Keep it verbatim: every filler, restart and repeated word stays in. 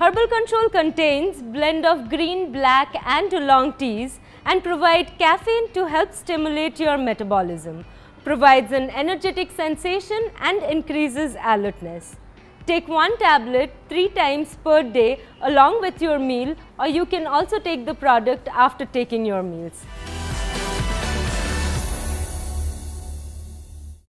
Herbal Control contains blend of green, black and oolong teas and provide caffeine to help stimulate your metabolism, provides an energetic sensation and increases alertness. Take one tablet three times per day along with your meal, or you can also take the product after taking your meals.